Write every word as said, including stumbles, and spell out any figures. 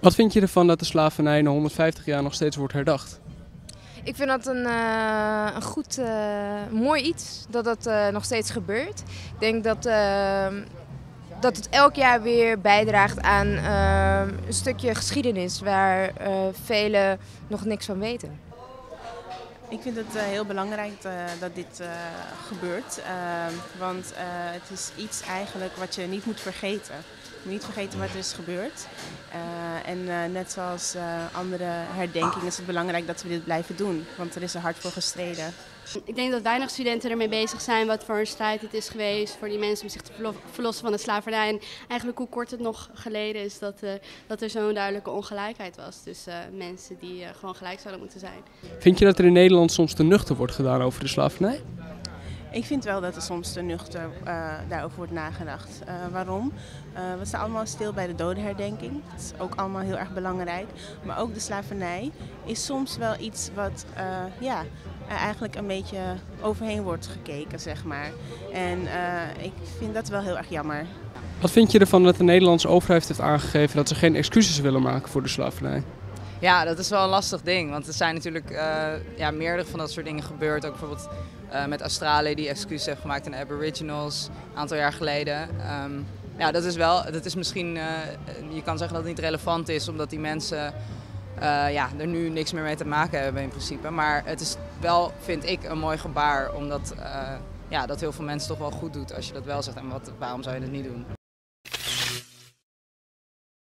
Wat vind je ervan dat de slavernij na honderdvijftig jaar nog steeds wordt herdacht? Ik vind dat een, uh, een goed, uh, mooi iets, dat dat uh, nog steeds gebeurt. Ik denk dat, uh, dat het elk jaar weer bijdraagt aan uh, een stukje geschiedenis waar uh, velen nog niks van weten. Ik vind het uh, heel belangrijk uh, dat dit uh, gebeurt, uh, want uh, het is iets eigenlijk wat je niet moet vergeten. Je moet niet vergeten wat er is gebeurd. Uh, en uh, net zoals uh, andere herdenkingen is het belangrijk dat we dit blijven doen, want er is er hard voor gestreden. Ik denk dat weinig studenten ermee bezig zijn wat voor een strijd het is geweest voor die mensen om zich te verlossen van de slavernij. En eigenlijk hoe kort het nog geleden is dat, uh, dat er zo'n duidelijke ongelijkheid was tussen uh, mensen die uh, gewoon gelijk zouden moeten zijn. Vind je dat er in Nederland soms te nuchter wordt gedaan over de slavernij? Ik vind wel dat er soms te nuchter uh, daarover wordt nagedacht. Uh, waarom? Uh, we staan allemaal stil bij de dodenherdenking. Dat is ook allemaal heel erg belangrijk. Maar ook de slavernij is soms wel iets wat uh, ja, er eigenlijk een beetje overheen wordt gekeken, zeg maar. En uh, ik vind dat wel heel erg jammer. Wat vind je ervan dat de Nederlandse overheid heeft aangegeven dat ze geen excuses willen maken voor de slavernij? Ja, dat is wel een lastig ding, want er zijn natuurlijk uh, ja, meerdere van dat soort dingen gebeurd. Ook bijvoorbeeld uh, met Australië die excuses heeft gemaakt aan de Aboriginals een aantal jaar geleden. Um, ja, dat is wel, dat is misschien, uh, je kan zeggen dat het niet relevant is, omdat die mensen uh, ja, er nu niks meer mee te maken hebben in principe. Maar het is wel, vind ik, een mooi gebaar, omdat uh, ja, dat heel veel mensen toch wel goed doet als je dat wel zegt. En wat, waarom zou je dat niet doen?